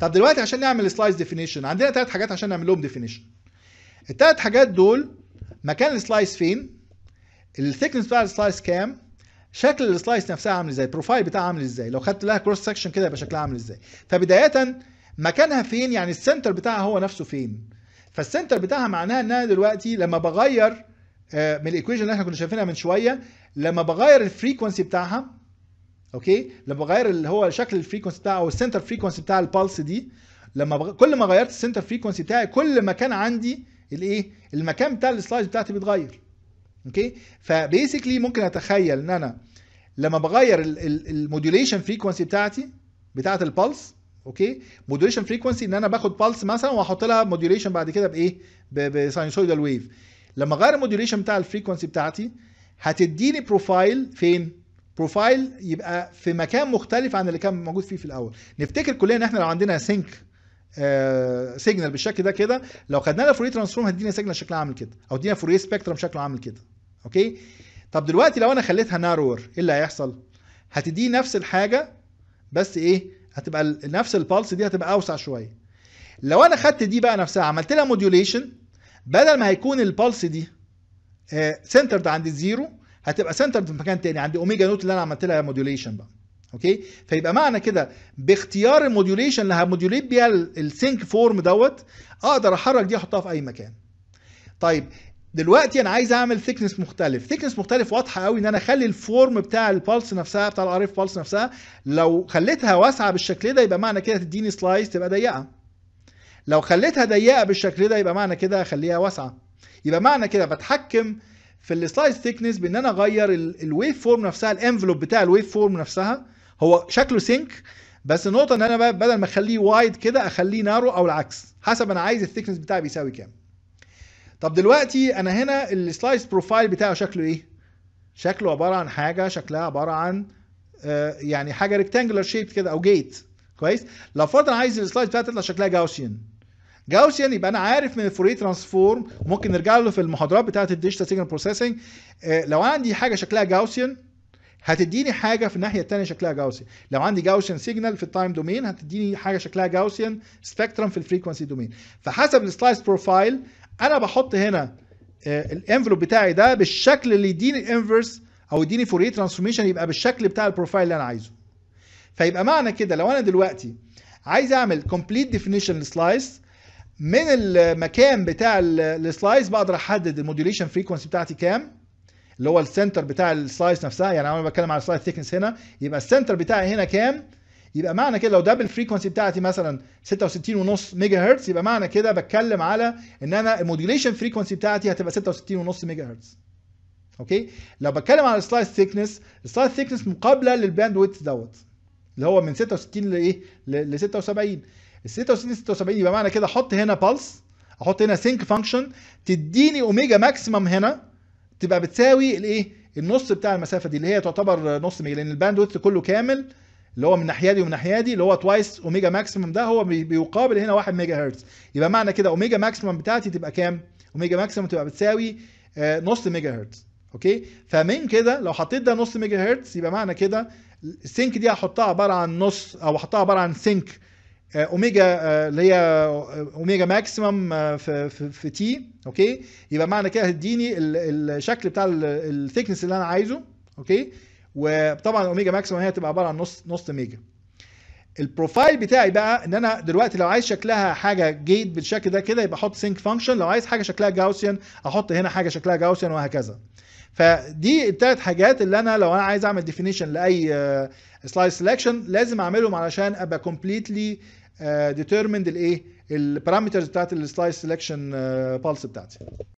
طب دلوقتي عشان نعمل سلايس ديفينيشن عندنا ثلاث حاجات عشان نعمل لهم ديفينيشن. الثلاث حاجات دول مكان السلايس فين، الثيكنس بتاع السلايس كام، شكل السلايس نفسها عامل ازاي، البروفايل بتاعها عامل ازاي، لو خدت لها كروس سكشن كده يبقى شكلها عامل ازاي. فبدايه مكانها فين، يعني السنتر بتاعها هو نفسه فين. فالسنتر بتاعها معناها ان انا دلوقتي لما بغير من الايكويشن اللي احنا كنا شايفينها من شويه، لما بغير الفريكونسي بتاعها، اوكي، لما بغير اللي هو شكل الفريكونسي بتاعها او السنتر فريكونسي بتاع البلس دي، لما كل ما غيرت السنتر فريكونسي بتاعي كل ما كان عندي الايه، المكان بتاع السلايس بتاعتي بيتغير. اوكي، فبيسكلي ممكن اتخيل ان انا لما بغير الموديوليشن فريكونسي بتاعتي بتاعه البلس، اوكي، موديوليشن فريكونسي ان انا باخد بلس مثلا واحط لها موديوليشن بعد كده بايه، بساينسويدال ويف. لما اغير الموديوليشن بتاع الفريكونسي بتاعتي هتديني بروفايل فين، بروفايل يبقى في مكان مختلف عن اللي كان موجود فيه في الاول. نفتكر كلنا ان احنا لو عندنا سينك سيجنال بالشكل ده كده، لو خدنا لها فوريه ترانسفورم هتدينا سيجنال شكلها عامل كده، او ادينا فوريه سبيكترم شكله عامل كده. اوكي، طب دلوقتي لو انا خليتها نارور ايه اللي هيحصل؟ هتدي نفس الحاجه بس ايه، هتبقى نفس البلس دي هتبقى اوسع شويه. لو انا خدت دي بقى نفسها عملت لها موديوليشن، بدل ما هيكون البلس دي سنترد عند الزيرو هتبقى سنترد في مكان تاني عند اوميجا نوت اللي انا عملت لها موديوليشن بقى. اوكي، فيبقى معنى كده باختيار الموديوليشن اللي هموديوليت بيها السينك فورم دوت، اقدر احرك دي احطها في اي مكان. طيب دلوقتي انا عايز اعمل ثيكنس مختلف، ثيكنس مختلف واضحه قوي ان انا اخلي الفورم بتاع البلس نفسها بتاع الار اف بلس نفسها لو خليتها واسعه بالشكل ده يبقى معنى كده تديني سلايس تبقى ضيقه. لو خليتها ضيقه بالشكل ده يبقى معنى كده اخليها واسعه. يبقى معنى كده بتحكم في السلايس ثيكنس بان انا اغير الويف فورم نفسها، الانفلوب بتاع الويف فورم نفسها هو شكله سينك، بس النقطه ان انا بدل ما اخليه وايد كده اخليه نارو او العكس حسب انا عايز الثيكنس بتاعي بيساوي كام. طب دلوقتي انا هنا السلايس بروفايل بتاعه شكله ايه؟ شكله عباره عن حاجه شكلها عباره عن يعني حاجه ريكتانجلر شيب كده او جيت. كويس، لو فرضا عايز السلايس بتاعتي تطلع شكلها جاوسيان، جاوسيان يبقى انا عارف من الفوريه ترانسفورم، ممكن نرجع له في المحاضرات بتاعه الديجيتال سيجنال بروسيسنج. لو عندي حاجه شكلها جاوسيان هتديني حاجه في الناحيه الثانيه شكلها جاوسيان. لو عندي جاوسيان سيجنال في التايم دومين هتديني حاجه شكلها جاوسيان سبيكترم في الفريكوانسي دومين. فحسب السلايس بروفايل انا بحط هنا الانفلوب بتاعي ده بالشكل اللي يديني الانفرس او يديني فوريه ترانسفورميشن يبقى بالشكل بتاع البروفايل اللي انا عايزه. فيبقى معنى كده لو انا دلوقتي عايز اعمل كومبليت ديفينيشن للسلايس، من المكان بتاع السلايس بقدر احدد الموديوليشن فريكوانسي بتاعتي كام، اللي هو السنتر بتاع السلايس نفسها. يعني انا بتكلم على السلايس ثيكنس هنا، يبقى السنتر بتاعي هنا كام. يبقى معنى كده لو دبل فريكونسي بتاعتي مثلا 66.5 ميجا هرتز، يبقى معنى كده بتكلم على ان انا الموديوليشن فريكونسي بتاعتي هتبقى 66.5 ميجا هرتز. اوكي، لو بتكلم على السلايس ثيكنس، السلايس ثيكنس مقابله للباند ويدث دوت اللي هو من 66 لايه، ل 76. ال 66 يبقى معنى كده احط هنا بلس، احط هنا سينك فانكشن تديني اوميجا ماكسيمم هنا تبقى بتساوي الايه، النص بتاع المسافه دي اللي هي تعتبر نص ميجا، لان الباند ويدث كله كامل اللي هو من ناحيه دي ومن ناحيه دي اللي هو توايس اوميجا ماكسيمم، ده هو بيقابل هنا 1 ميجا هرتز. يبقى معنى كده اوميجا ماكسيمم بتاعتي تبقى كام؟ اوميجا ماكسيمم تبقى بتساوي نص ميجا هرتز. اوكي، فمن كده لو حطيت ده نص ميجا هرتز يبقى معنى كده السينك دي هحطها عباره عن نص، او هحطها عباره عن سينك اوميجا اللي هي اوميجا ماكسيمم في تي. اوكي، يبقى معنى كده هتديني الشكل بتاع الثيكنس اللي انا عايزه. اوكي، وطبعا الاوميجا ماكسيمم هي هتبقى عباره عن نص ميجا. البروفايل بتاعي بقى ان انا دلوقتي لو عايز شكلها حاجه جيد بالشكل ده كده يبقى احط سينك فانكشن، لو عايز حاجه شكلها جاوسيان احط هنا حاجه شكلها جاوسيان وهكذا. فدي الثلاث حاجات اللي انا لو انا عايز اعمل ديفينيشن لاي سلايس سيلكشن لازم اعملهم علشان ابقى كومبليتلي ديترمند الايه، البارامترز بتاعت السلايس سيلكشن بالس بتاعتي.